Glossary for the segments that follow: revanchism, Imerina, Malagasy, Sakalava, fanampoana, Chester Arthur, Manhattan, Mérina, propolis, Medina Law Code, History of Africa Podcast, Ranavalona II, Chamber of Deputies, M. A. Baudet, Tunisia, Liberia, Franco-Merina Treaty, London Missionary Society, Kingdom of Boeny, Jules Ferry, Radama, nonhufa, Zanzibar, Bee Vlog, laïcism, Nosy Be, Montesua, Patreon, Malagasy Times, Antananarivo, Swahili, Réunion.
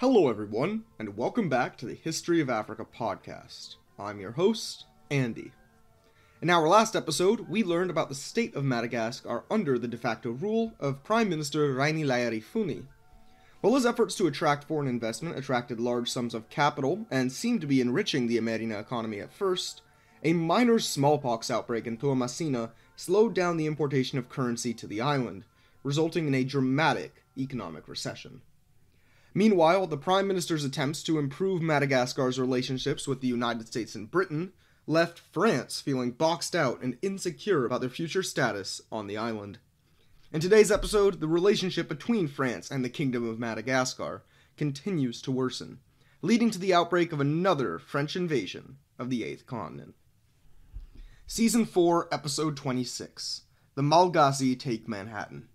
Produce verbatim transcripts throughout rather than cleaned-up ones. Hello everyone, and welcome back to the History of Africa Podcast. I'm your host, Andy. In our last episode, we learned about the state of Madagascar under the de facto rule of Prime Minister Rainilaiarivony. While his efforts to attract foreign investment attracted large sums of capital and seemed to be enriching the Imerina economy at first, a minor smallpox outbreak in Toamasina slowed down the importation of currency to the island, resulting in a dramatic economic recession. Meanwhile, the Prime Minister's attempts to improve Madagascar's relationships with the United States and Britain left France feeling boxed out and insecure about their future status on the island. In today's episode, the relationship between France and the Kingdom of Madagascar continues to worsen, leading to the outbreak of another French invasion of the Eighth Continent. Season four, Episode twenty-six, The Malagasy Take Manhattan.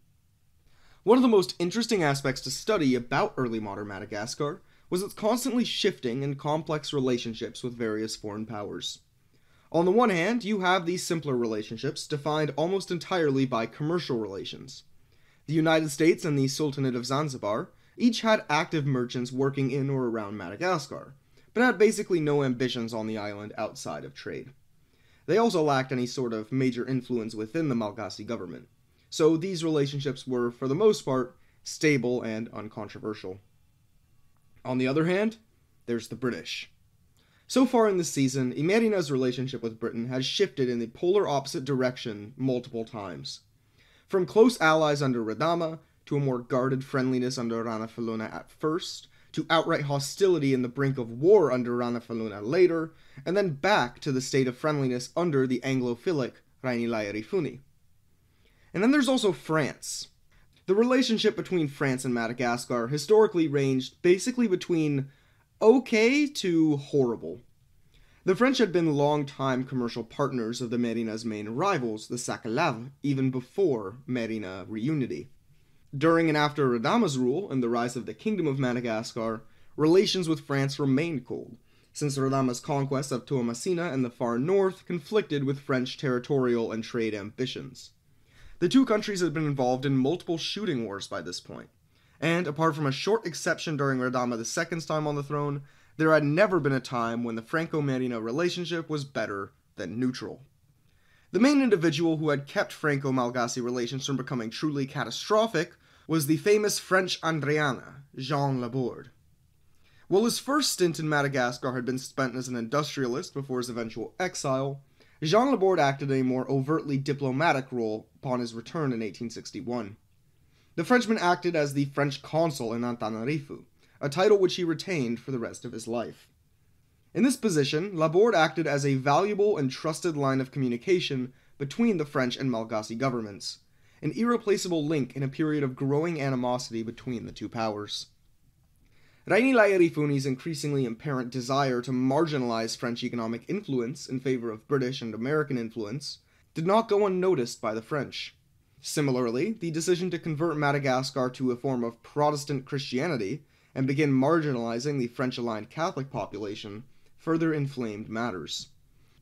One of the most interesting aspects to study about early modern Madagascar was its constantly shifting and complex relationships with various foreign powers. On the one hand, you have these simpler relationships defined almost entirely by commercial relations. The United States and the Sultanate of Zanzibar each had active merchants working in or around Madagascar, but had basically no ambitions on the island outside of trade. They also lacked any sort of major influence within the Malagasy government. So these relationships were, for the most part, stable and uncontroversial. On the other hand, there's the British. So far in this season, Imerina's relationship with Britain has shifted in the polar opposite direction multiple times. From close allies under Radama, to a more guarded friendliness under Ranavalona at first, to outright hostility in the brink of war under Ranavalona later, and then back to the state of friendliness under the Anglophilic Rainilaiarivony. And then there's also France. The relationship between France and Madagascar historically ranged basically between okay to horrible. The French had been long-time commercial partners of the Mérina's main rivals, the Sakalava, even before Mérina reunity. During and after Radama's rule and the rise of the Kingdom of Madagascar, relations with France remained cold, since Radama's conquest of Toamasina and the far north conflicted with French territorial and trade ambitions. The two countries had been involved in multiple shooting wars by this point, and apart from a short exception during Radama the Second's time on the throne, there had never been a time when the Franco-Merina relationship was better than neutral. The main individual who had kept Franco-Malagasy relations from becoming truly catastrophic was the famous French Andriana, Jean Laborde. While his first stint in Madagascar had been spent as an industrialist before his eventual exile, Jean Laborde acted in a more overtly diplomatic role upon his return in eighteen sixty-one. The Frenchman acted as the French consul in Antananarivo, a title which he retained for the rest of his life. In this position, Laborde acted as a valuable and trusted line of communication between the French and Malagasy governments, an irreplaceable link in a period of growing animosity between the two powers. Rainilaiarivony's increasingly apparent desire to marginalize French economic influence in favor of British and American influence did not go unnoticed by the French. Similarly, the decision to convert Madagascar to a form of Protestant Christianity and begin marginalizing the French-aligned Catholic population further inflamed matters.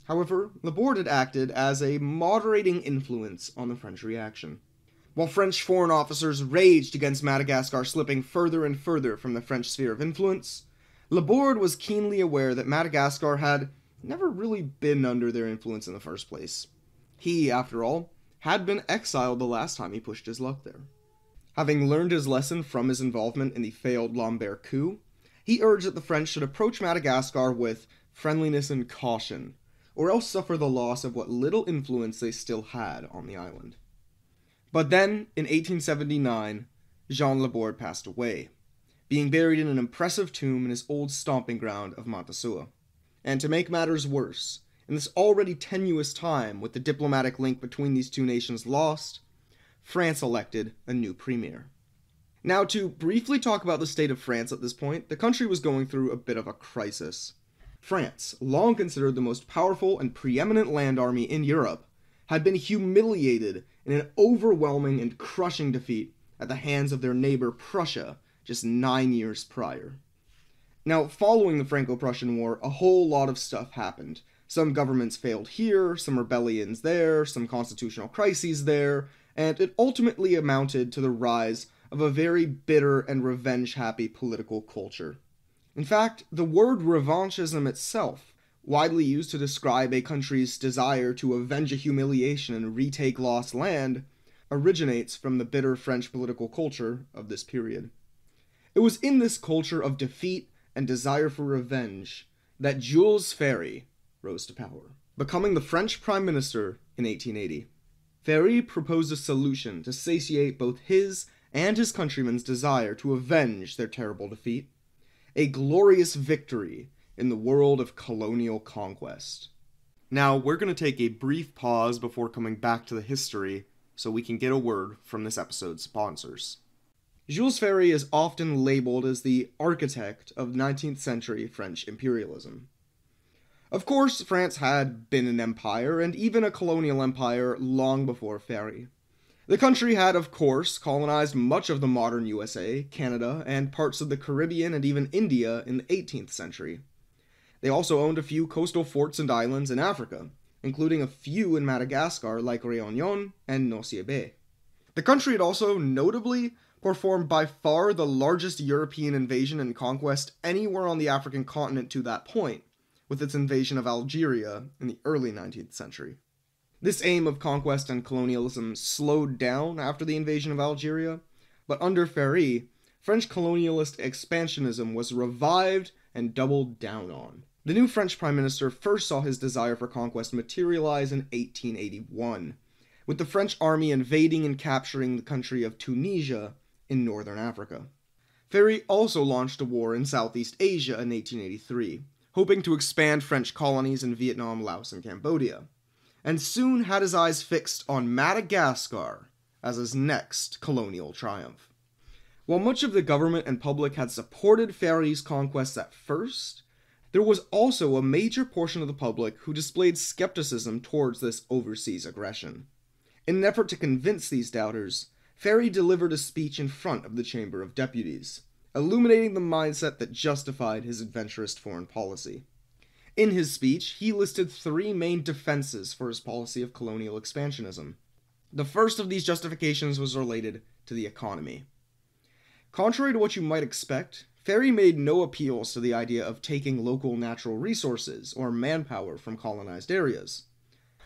However, Laborde had acted as a moderating influence on the French reaction. While French foreign officers raged against Madagascar slipping further and further from the French sphere of influence, Laborde was keenly aware that Madagascar had never really been under their influence in the first place. He, after all, had been exiled the last time he pushed his luck there. Having learned his lesson from his involvement in the failed Lambert coup, he urged that the French should approach Madagascar with friendliness and caution, or else suffer the loss of what little influence they still had on the island. But then, in eighteen seventy-nine, Jean Laborde passed away, being buried in an impressive tomb in his old stomping ground of Montesua. And to make matters worse, in this already tenuous time with the diplomatic link between these two nations lost, France elected a new premier. Now, to briefly talk about the state of France at this point, the country was going through a bit of a crisis. France, long considered the most powerful and preeminent land army in Europe, had been humiliated in an overwhelming and crushing defeat at the hands of their neighbor Prussia just nine years prior. Now, following the Franco-Prussian War, a whole lot of stuff happened. Some governments failed here, some rebellions there, some constitutional crises there, and it ultimately amounted to the rise of a very bitter and revenge-happy political culture. In fact, the word revanchism itself, widely used to describe a country's desire to avenge a humiliation and retake lost land, originates from the bitter French political culture of this period. It was in this culture of defeat and desire for revenge that Jules Ferry rose to power, becoming the French Prime Minister in eighteen eighty. Ferry proposed a solution to satiate both his and his countrymen's desire to avenge their terrible defeat, a glorious victory in the world of colonial conquest. Now, we're going to take a brief pause before coming back to the history so we can get a word from this episode's sponsors. Jules Ferry is often labeled as the architect of nineteenth century French imperialism. Of course, France had been an empire, and even a colonial empire, long before Ferry. The country had, of course, colonized much of the modern U S A, Canada, and parts of the Caribbean and even India in the eighteenth century. They also owned a few coastal forts and islands in Africa, including a few in Madagascar like Réunion and Nosy Be. The country had also, notably, performed by far the largest European invasion and conquest anywhere on the African continent to that point, with its invasion of Algeria in the early nineteenth century. This aim of conquest and colonialism slowed down after the invasion of Algeria, but under Ferry, French colonialist expansionism was revived and doubled down on. The new French Prime Minister first saw his desire for conquest materialize in eighteen eighty-one, with the French army invading and capturing the country of Tunisia in northern Africa. Ferry also launched a war in Southeast Asia in eighteen eighty-three, hoping to expand French colonies in Vietnam, Laos, and Cambodia, and soon had his eyes fixed on Madagascar as his next colonial triumph. While much of the government and public had supported Ferry's conquests at first, there was also a major portion of the public who displayed skepticism towards this overseas aggression. In an effort to convince these doubters, Ferry delivered a speech in front of the Chamber of Deputies, illuminating the mindset that justified his adventurous foreign policy. In his speech, he listed three main defenses for his policy of colonial expansionism. The first of these justifications was related to the economy. Contrary to what you might expect, Ferry made no appeals to the idea of taking local natural resources or manpower from colonized areas.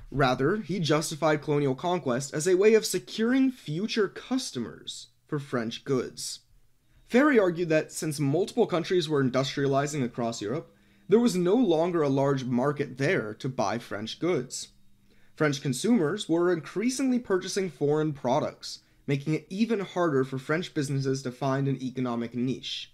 Rather, he justified colonial conquest as a way of securing future customers for French goods. Ferry argued that since multiple countries were industrializing across Europe, there was no longer a large market there to buy French goods. French consumers were increasingly purchasing foreign products, making it even harder for French businesses to find an economic niche.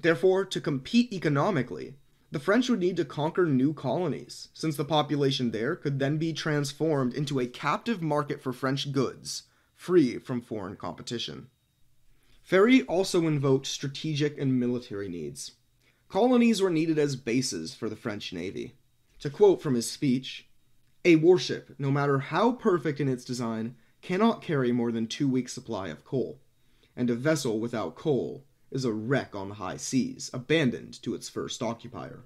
Therefore, to compete economically, the French would need to conquer new colonies, since the population there could then be transformed into a captive market for French goods, free from foreign competition. Ferry also invoked strategic and military needs. Colonies were needed as bases for the French navy. To quote from his speech, "A warship, no matter how perfect in its design, cannot carry more than two weeks' supply of coal, and a vessel without coal is a wreck on the high seas, abandoned to its first occupier.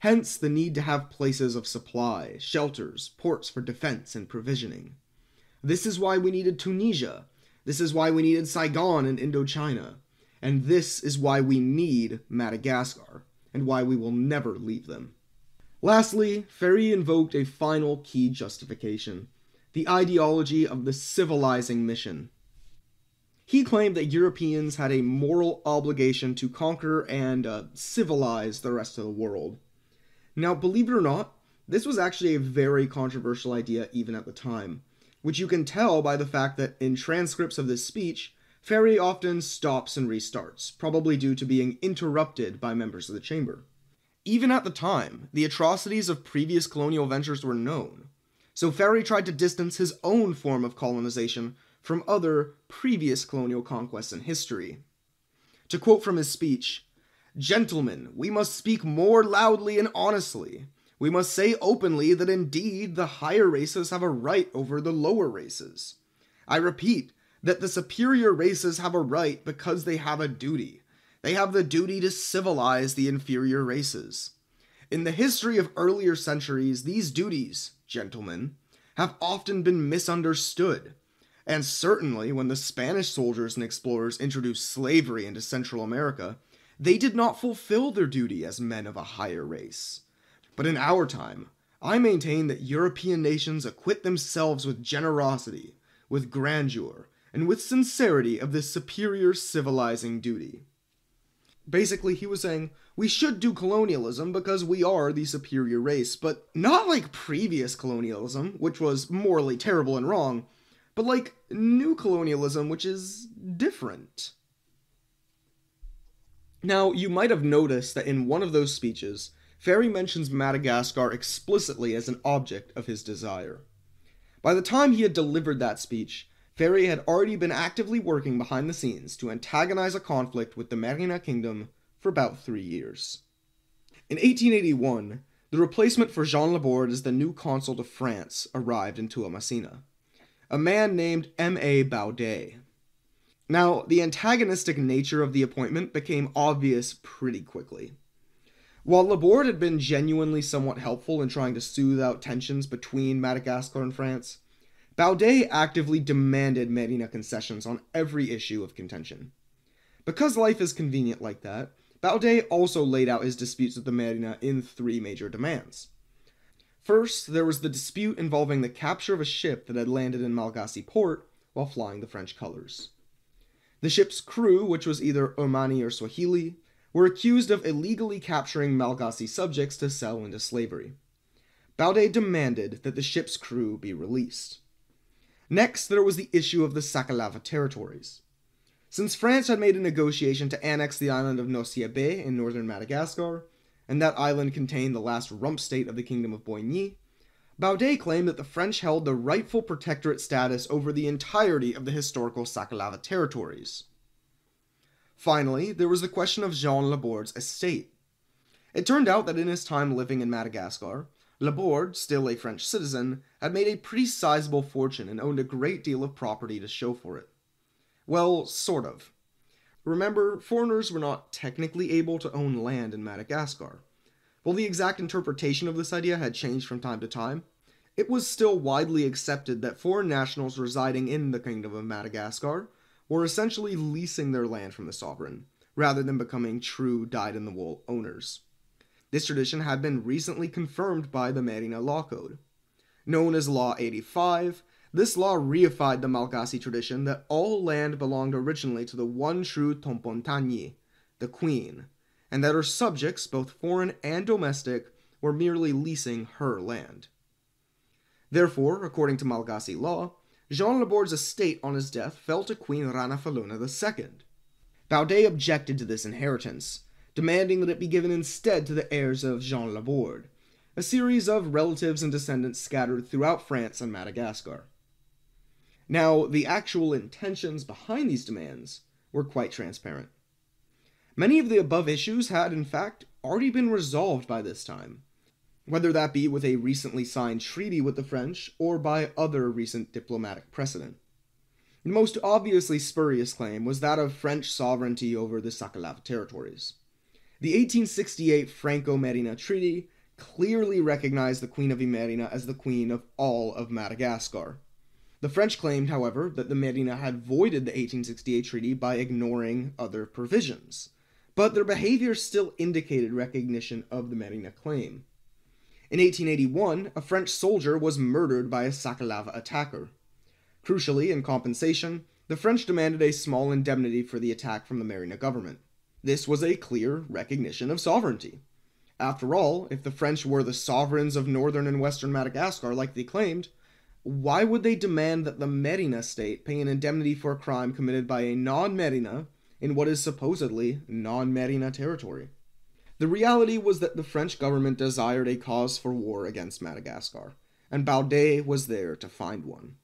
Hence the need to have places of supply, shelters, ports for defense and provisioning. This is why we needed Tunisia, this is why we needed Saigon and Indochina, and this is why we need Madagascar, and why we will never leave them." Lastly, Ferry invoked a final key justification, the ideology of the civilizing mission. He claimed that Europeans had a moral obligation to conquer and uh, civilize the rest of the world. Now, believe it or not, this was actually a very controversial idea even at the time, which you can tell by the fact that in transcripts of this speech, Ferry often stops and restarts, probably due to being interrupted by members of the chamber. Even at the time, the atrocities of previous colonial ventures were known, so Ferry tried to distance his own form of colonization from other previous colonial conquests in history. To quote from his speech, "Gentlemen, we must speak more loudly and honestly. We must say openly that indeed the higher races have a right over the lower races. I repeat that the superior races have a right because they have a duty. They have the duty to civilize the inferior races. In the history of earlier centuries, these duties, gentlemen, have often been misunderstood. And certainly when the Spanish soldiers and explorers introduced slavery into Central America, they did not fulfill their duty as men of a higher race. But in our time, I maintain that European nations acquit themselves with generosity, with grandeur, and with sincerity of this superior civilizing duty. Basically, he was saying, we should do colonialism because we are the superior race, but not like previous colonialism, which was morally terrible and wrong, but like new colonialism, which is different. Now, you might have noticed that in one of those speeches, Ferry mentions Madagascar explicitly as an object of his desire. By the time he had delivered that speech, Ferry had already been actively working behind the scenes to antagonize a conflict with the Mérina Kingdom for about three years. In eighteen eighty-one, the replacement for Jean Laborde as the new consul to France arrived in Toamasina, a man named M. A. Baudet. Now, the antagonistic nature of the appointment became obvious pretty quickly. While Laborde had been genuinely somewhat helpful in trying to soothe out tensions between Madagascar and France, Baudet actively demanded Mérina concessions on every issue of contention. Because life is convenient like that, Baudet also laid out his disputes with the Mérina in three major demands. First, there was the dispute involving the capture of a ship that had landed in Malagasy port while flying the French colors. The ship's crew, which was either Omani or Swahili, were accused of illegally capturing Malagasy subjects to sell into slavery. Baudet demanded that the ship's crew be released. Next, there was the issue of the Sakalava territories. Since France had made a negotiation to annex the island of Nosy Be in northern Madagascar, and that island contained the last rump state of the Kingdom of Boeny, Baudet claimed that the French held the rightful protectorate status over the entirety of the historical Sakalava territories. Finally, there was the question of Jean Laborde's estate. It turned out that in his time living in Madagascar, Laborde, still a French citizen, had made a pretty sizable fortune and owned a great deal of property to show for it. Well, sort of. Remember, foreigners were not technically able to own land in Madagascar. While the exact interpretation of this idea had changed from time to time, it was still widely accepted that foreign nationals residing in the Kingdom of Madagascar were essentially leasing their land from the sovereign, rather than becoming true dyed-in-the-wool owners. This tradition had been recently confirmed by the Medina Law Code. Known as Law eighty-five, this law reified the Malagasy tradition that all land belonged originally to the one true Tompontany, the queen, and that her subjects, both foreign and domestic, were merely leasing her land. Therefore, according to Malagasy law, Jean Laborde's estate on his death fell to Queen Ranavalona the Second. Baudet objected to this inheritance, demanding that it be given instead to the heirs of Jean Laborde, a series of relatives and descendants scattered throughout France and Madagascar. Now, the actual intentions behind these demands were quite transparent. Many of the above issues had, in fact, already been resolved by this time, whether that be with a recently signed treaty with the French or by other recent diplomatic precedent. The most obviously spurious claim was that of French sovereignty over the Sakalava territories. The eighteen sixty-eight Franco-Merina Treaty clearly recognized the Queen of Imerina as the queen of all of Madagascar. The French claimed, however, that the Mérina had voided the eighteen sixty-eight treaty by ignoring other provisions, but their behavior still indicated recognition of the Mérina claim. In eighteen eighty-one, a French soldier was murdered by a Sakalava attacker. Crucially, in compensation, the French demanded a small indemnity for the attack from the Mérina government. This was a clear recognition of sovereignty. After all, if the French were the sovereigns of northern and western Madagascar like they claimed, why would they demand that the Mérina state pay an indemnity for a crime committed by a non-Mérina in what is supposedly non-Mérina territory? The reality was that the French government desired a cause for war against Madagascar, and Baudet was there to find one.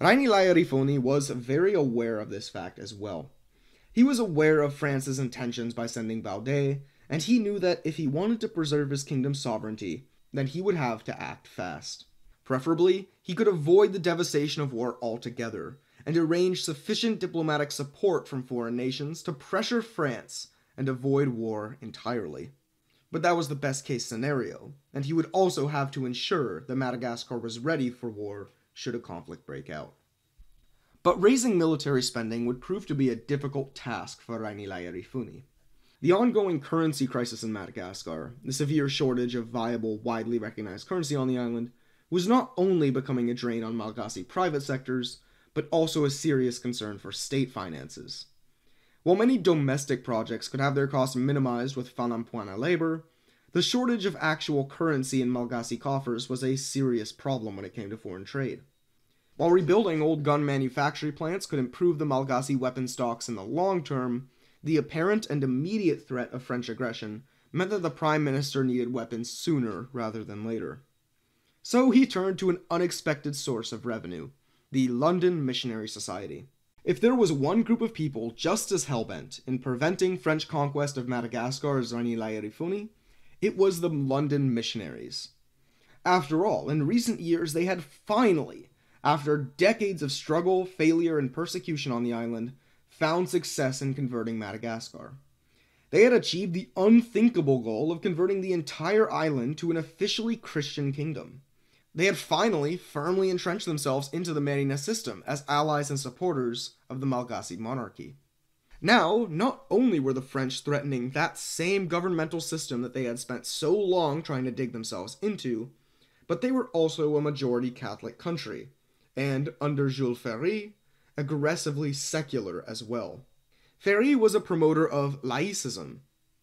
Rainilaiarivony was very aware of this fact as well. He was aware of France's intentions by sending Baudet, and he knew that if he wanted to preserve his kingdom's sovereignty, then he would have to act fast. Preferably, he could avoid the devastation of war altogether, and arrange sufficient diplomatic support from foreign nations to pressure France and avoid war entirely. But that was the best-case scenario, and he would also have to ensure that Madagascar was ready for war should a conflict break out. But raising military spending would prove to be a difficult task for Rainilaiarivony. The ongoing currency crisis in Madagascar, the severe shortage of viable, widely recognized currency on the island, was not only becoming a drain on Malagasy private sectors, but also a serious concern for state finances. While many domestic projects could have their costs minimized with fanampoana labor, the shortage of actual currency in Malagasy coffers was a serious problem when it came to foreign trade. While rebuilding old gun manufacturing plants could improve the Malagasy weapon stocks in the long term, the apparent and immediate threat of French aggression meant that the Prime Minister needed weapons sooner rather than later. So he turned to an unexpected source of revenue, the London Missionary Society. If there was one group of people just as hellbent in preventing French conquest of Madagascar as Rainilaiarivony, it was the London missionaries. After all, in recent years they had finally, after decades of struggle, failure, and persecution on the island, found success in converting Madagascar. They had achieved the unthinkable goal of converting the entire island to an officially Christian kingdom. They had finally firmly entrenched themselves into the Mérina system as allies and supporters of the Malagasy monarchy. Now, not only were the French threatening that same governmental system that they had spent so long trying to dig themselves into, but they were also a majority Catholic country, and, under Jules Ferry, aggressively secular as well. Ferry was a promoter of laïcism,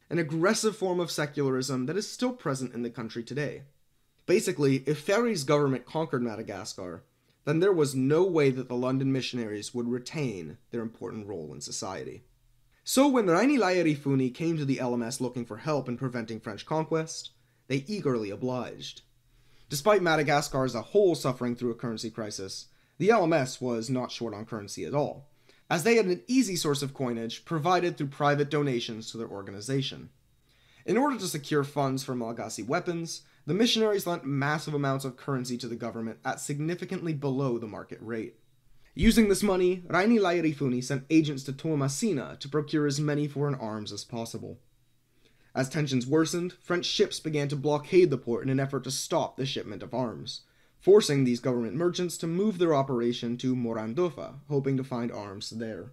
an aggressive form of secularism that is still present in the country today. Basically, if Ferry's government conquered Madagascar, then there was no way that the London missionaries would retain their important role in society. So when Rainilaiarivony came to the L M S looking for help in preventing French conquest, they eagerly obliged. Despite Madagascar as a whole suffering through a currency crisis, the L M S was not short on currency at all, as they had an easy source of coinage provided through private donations to their organization. In order to secure funds for Malagasy weapons, the missionaries lent massive amounts of currency to the government at significantly below the market rate. Using this money, Rainilaiarivony sent agents to Toamasina to procure as many foreign arms as possible. As tensions worsened, French ships began to blockade the port in an effort to stop the shipment of arms, forcing these government merchants to move their operation to Morandofa, hoping to find arms there.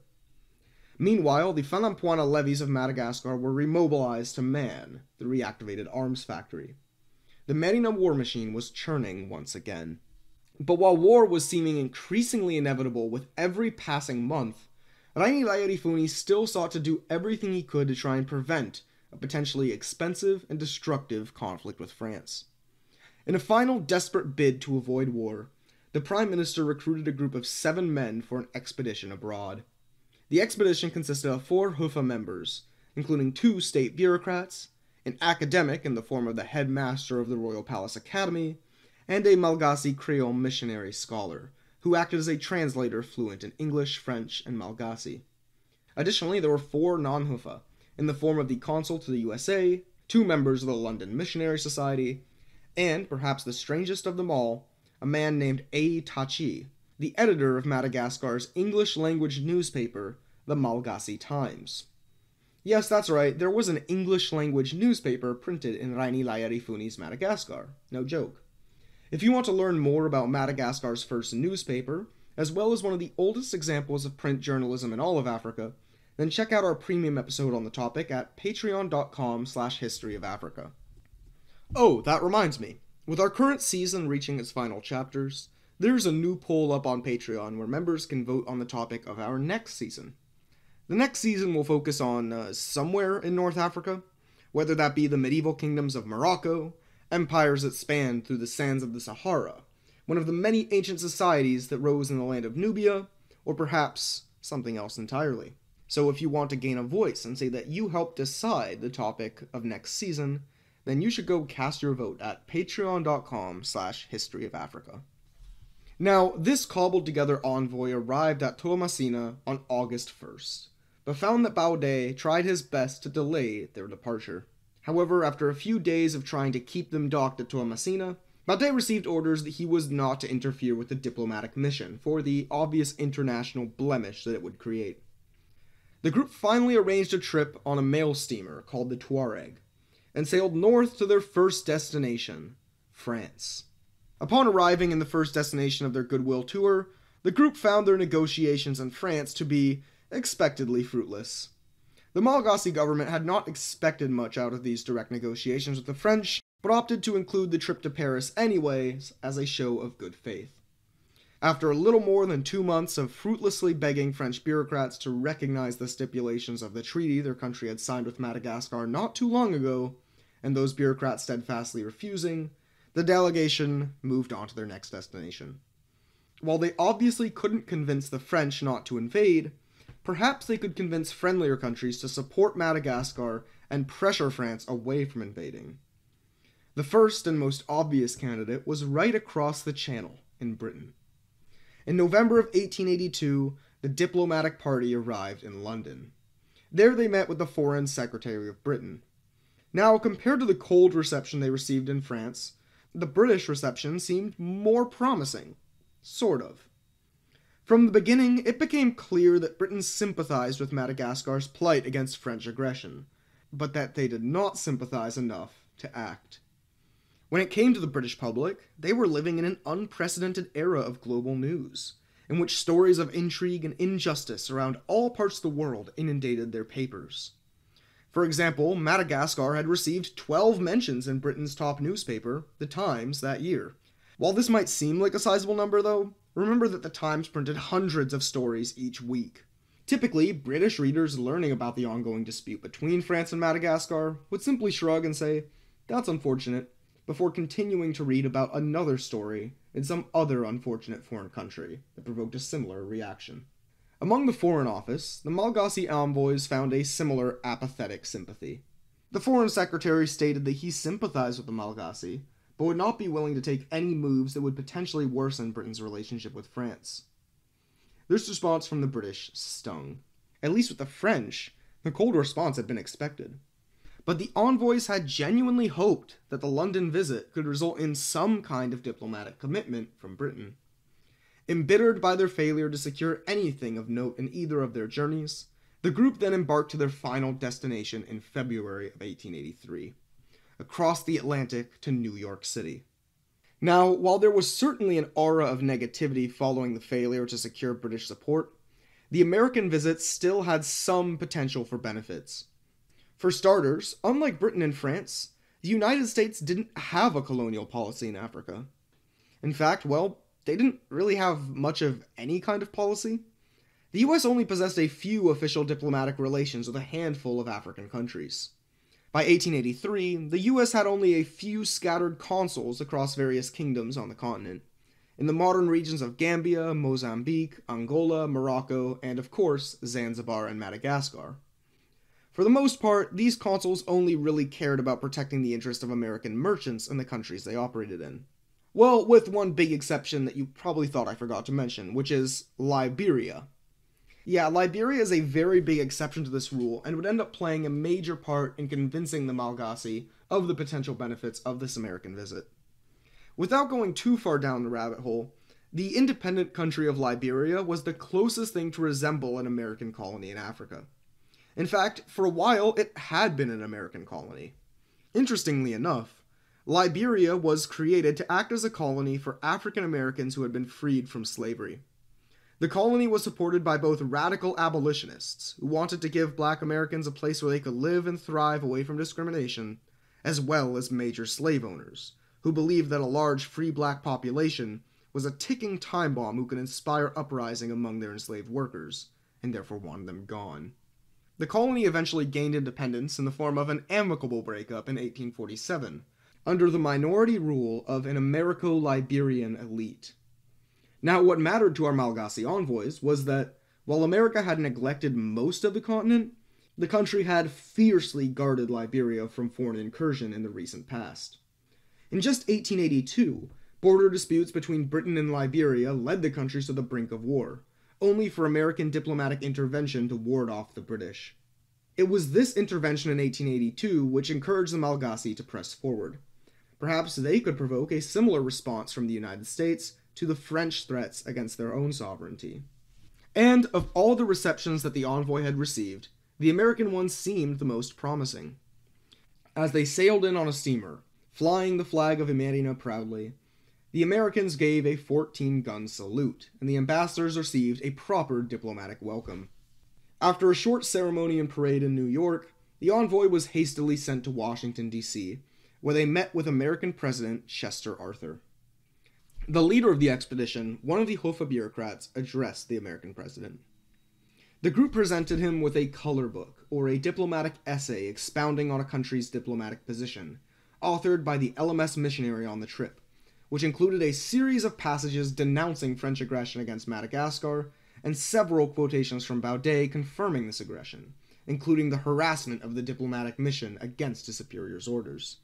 Meanwhile, the fanampoana levies of Madagascar were remobilized to man the reactivated arms factory. The Mérina war machine was churning once again. But while war was seeming increasingly inevitable with every passing month, Rainilaiarivony still sought to do everything he could to try and prevent a potentially expensive and destructive conflict with France. In a final desperate bid to avoid war, the Prime Minister recruited a group of seven men for an expedition abroad. The expedition consisted of four Hova members, including two state bureaucrats, an academic in the form of the headmaster of the Royal Palace Academy, and a Malagasy Creole missionary scholar, who acted as a translator fluent in English, French, and Malagasy. Additionally, there were four nonhufa, in the form of the consul to the U S A, two members of the London Missionary Society, and, perhaps the strangest of them all, a man named A. Tachi, the editor of Madagascar's English-language newspaper, the Malagasy Times. Yes, that's right, there was an English-language newspaper printed in Rainilaiarivony's Madagascar. No joke. If you want to learn more about Madagascar's first newspaper, as well as one of the oldest examples of print journalism in all of Africa, then check out our premium episode on the topic at patreon.com slash history of Africa. Oh, that reminds me. With our current season reaching its final chapters, there's a new poll up on Patreon where members can vote on the topic of our next season. The next season will focus on uh, somewhere in North Africa, whether that be the medieval kingdoms of Morocco, empires that spanned through the sands of the Sahara, one of the many ancient societies that rose in the land of Nubia, or perhaps something else entirely. So if you want to gain a voice and say that you helped decide the topic of next season, then you should go cast your vote at patreon.com slash history of Africa. Now, this cobbled-together envoy arrived at Toamasina on August first, but found that Baudet tried his best to delay their departure. However, after a few days of trying to keep them docked at Toamasina, Baudet received orders that he was not to interfere with the diplomatic mission, for the obvious international blemish that it would create. The group finally arranged a trip on a mail steamer called the Tuareg, and sailed north to their first destination, France. Upon arriving in the first destination of their goodwill tour, the group found their negotiations in France to be expectedly fruitless. The Malagasy government had not expected much out of these direct negotiations with the French, but opted to include the trip to Paris anyways as a show of good faith. After a little more than two months of fruitlessly begging French bureaucrats to recognize the stipulations of the treaty their country had signed with Madagascar not too long ago, and those bureaucrats steadfastly refusing, the delegation moved on to their next destination. While they obviously couldn't convince the French not to invade, perhaps they could convince friendlier countries to support Madagascar and pressure France away from invading. The first and most obvious candidate was right across the Channel in Britain. In November of eighteen eighty-two, the diplomatic party arrived in London. There they met with the Foreign Secretary of Britain. Now, compared to the cold reception they received in France, the British reception seemed more promising. Sort of. From the beginning, it became clear that Britain sympathized with Madagascar's plight against French aggression, but that they did not sympathize enough to act. When it came to the British public, they were living in an unprecedented era of global news, in which stories of intrigue and injustice around all parts of the world inundated their papers. For example, Madagascar had received twelve mentions in Britain's top newspaper, The Times, that year. While this might seem like a sizable number, though, remember that the Times printed hundreds of stories each week. Typically, British readers learning about the ongoing dispute between France and Madagascar would simply shrug and say, "That's unfortunate," before continuing to read about another story in some other unfortunate foreign country that provoked a similar reaction. Among the Foreign Office, the Malagasy envoys found a similar apathetic sympathy. The Foreign Secretary stated that he sympathized with the Malagasy, but would not be willing to take any moves that would potentially worsen Britain's relationship with France. This response from the British stung. At least with the French, the cold response had been expected. But the envoys had genuinely hoped that the London visit could result in some kind of diplomatic commitment from Britain. Embittered by their failure to secure anything of note in either of their journeys, the group then embarked to their final destination in February of eighteen eighty-three. Across the Atlantic to New York City. Now, while there was certainly an aura of negativity following the failure to secure British support, the American visit still had some potential for benefits. For starters, unlike Britain and France, the United States didn't have a colonial policy in Africa. In fact, well, they didn't really have much of any kind of policy. The U S only possessed a few official diplomatic relations with a handful of African countries. By eighteen eighty-three, the U S had only a few scattered consuls across various kingdoms on the continent, in the modern regions of Gambia, Mozambique, Angola, Morocco, and of course, Zanzibar and Madagascar. For the most part, these consuls only really cared about protecting the interests of American merchants in the countries they operated in. Well, with one big exception that you probably thought I forgot to mention, which is Liberia. Yeah, Liberia is a very big exception to this rule, and would end up playing a major part in convincing the Malagasy of the potential benefits of this American visit. Without going too far down the rabbit hole, the independent country of Liberia was the closest thing to resemble an American colony in Africa. In fact, for a while, it had been an American colony. Interestingly enough, Liberia was created to act as a colony for African Americans who had been freed from slavery. The colony was supported by both radical abolitionists, who wanted to give black Americans a place where they could live and thrive away from discrimination, as well as major slave owners, who believed that a large free black population was a ticking time bomb who could inspire uprising among their enslaved workers, and therefore wanted them gone. The colony eventually gained independence in the form of an amicable breakup in eighteen forty-seven, under the minority rule of an Americo-Liberian elite. Now, what mattered to our Malagasy envoys was that, while America had neglected most of the continent, the country had fiercely guarded Liberia from foreign incursion in the recent past. In just eighteen eighty-two, border disputes between Britain and Liberia led the countries to the brink of war, only for American diplomatic intervention to ward off the British. It was this intervention in eighteen eighty-two which encouraged the Malagasy to press forward. Perhaps they could provoke a similar response from the United States to the French threats against their own sovereignty. And of all the receptions that the envoy had received, the American one seemed the most promising. As they sailed in on a steamer, flying the flag of Imerina proudly, The Americans gave a fourteen-gun salute, and the ambassadors received a proper diplomatic welcome. After a short ceremony and parade in New York, the envoy was hastily sent to Washington, D C, where they met with American President Chester Arthur. The leader of the expedition, one of the Hova bureaucrats, addressed the American president. The group presented him with a color book, or a diplomatic essay expounding on a country's diplomatic position, authored by the L M S missionary on the trip, which included a series of passages denouncing French aggression against Madagascar, and several quotations from Baudet confirming this aggression, including the harassment of the diplomatic mission against his superior's orders.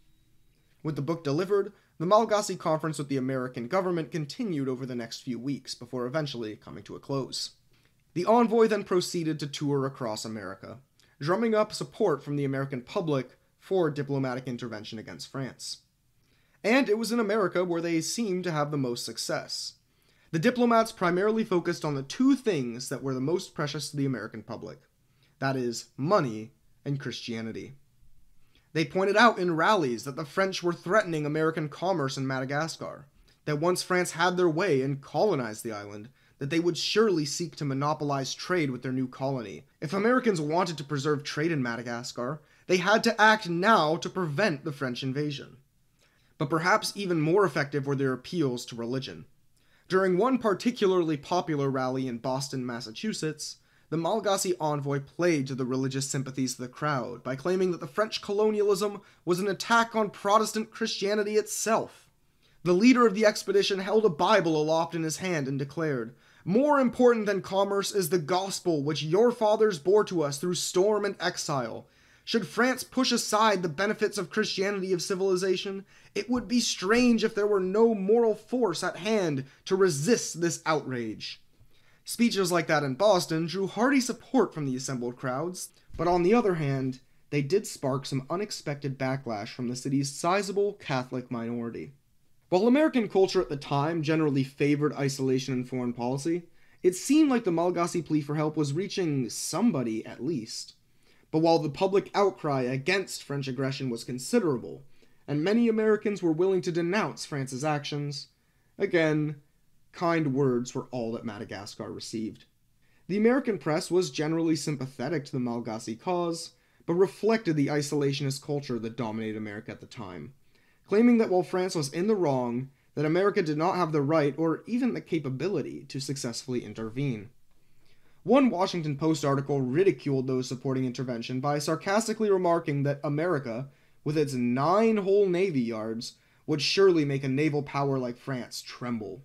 With the book delivered, the Malagasy conference with the American government continued over the next few weeks before eventually coming to a close. The envoy then proceeded to tour across America, drumming up support from the American public for diplomatic intervention against France. And it was in America where they seemed to have the most success. The diplomats primarily focused on the two things that were the most precious to the American public, that is, money and Christianity. They pointed out in rallies that the French were threatening American commerce in Madagascar, that once France had their way and colonized the island, that they would surely seek to monopolize trade with their new colony. If Americans wanted to preserve trade in Madagascar, they had to act now to prevent the French invasion. But perhaps even more effective were their appeals to religion. During one particularly popular rally in Boston, Massachusetts, the Malagasy envoy played to the religious sympathies of the crowd by claiming that the French colonialism was an attack on Protestant Christianity itself. The leader of the expedition held a Bible aloft in his hand and declared, "More important than commerce is the gospel which your fathers bore to us through storm and exile. Should France push aside the benefits of Christianity of civilization, it would be strange if there were no moral force at hand to resist this outrage." Speeches like that in Boston drew hearty support from the assembled crowds, but on the other hand, they did spark some unexpected backlash from the city's sizable Catholic minority. While American culture at the time generally favored isolation in foreign policy, it seemed like the Malagasy plea for help was reaching somebody at least. But while the public outcry against French aggression was considerable, and many Americans were willing to denounce France's actions, again, kind words were all that Madagascar received. The American press was generally sympathetic to the Malagasy cause, but reflected the isolationist culture that dominated America at the time, claiming that while France was in the wrong, that America did not have the right or even the capability to successfully intervene. One Washington Post article ridiculed those supporting intervention by sarcastically remarking that America, with its nine whole navy yards, would surely make a naval power like France tremble.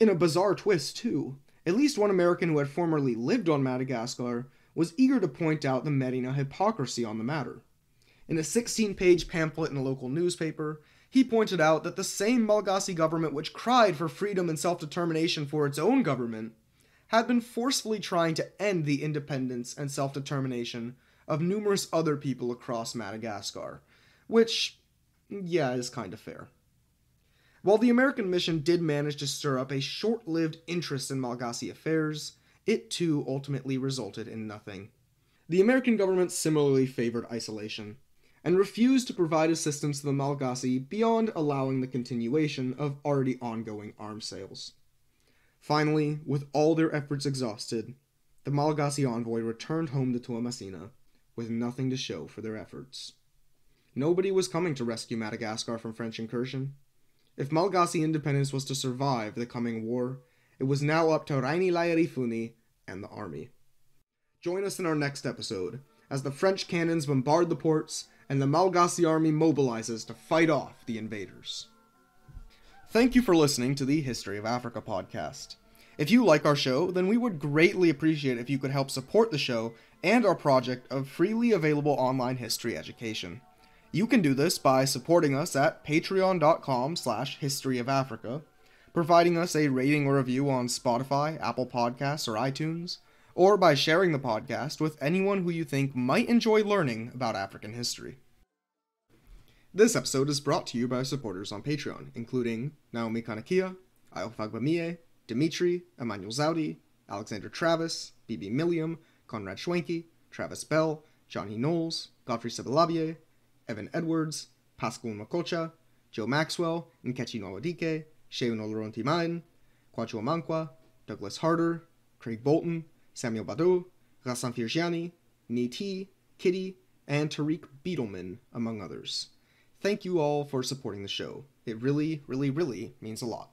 In a bizarre twist, too, at least one American who had formerly lived on Madagascar was eager to point out the Mérina hypocrisy on the matter. In a sixteen-page pamphlet in a local newspaper, he pointed out that the same Malagasy government which cried for freedom and self-determination for its own government had been forcefully trying to end the independence and self-determination of numerous other people across Madagascar, which, yeah, is kind of fair. While the American mission did manage to stir up a short-lived interest in Malagasy affairs, it too ultimately resulted in nothing. The American government similarly favored isolation, and refused to provide assistance to the Malagasy beyond allowing the continuation of already ongoing arms sales. Finally, with all their efforts exhausted, the Malagasy envoy returned home to Toamasina, with nothing to show for their efforts. Nobody was coming to rescue Madagascar from French incursion. If Malagasy independence was to survive the coming war, it was now up to Rainilaiarivony and the army. Join us in our next episode, as the French cannons bombard the ports and the Malagasy army mobilizes to fight off the invaders. Thank you for listening to the History of Africa podcast. If you like our show, then we would greatly appreciate it if you could help support the show and our project of freely available online history education. You can do this by supporting us at patreon.com slash history of Africa, providing us a rating or review on Spotify, Apple Podcasts, or iTunes, or by sharing the podcast with anyone who you think might enjoy learning about African history. This episode is brought to you by supporters on Patreon, including Naomi Kanakia, Ayofagbamie, Dimitri, Emmanuel Zaudi, Alexander Travis, B B Milliam, Conrad Schwenke, Travis Bell, Johnny Knowles, Godfrey Sebelabier, Evan Edwards, Pascal Makocha, Joe Maxwell, Nkechi Nwawadike, Shehu Noloronti Mine, Kwacho Amankwa, Douglas Harder, Craig Bolton, Samuel Badeau, Ghassan Firjiani, Niti, Kitty, and Tariq Beetleman, among others. Thank you all for supporting the show. It really, really, really means a lot.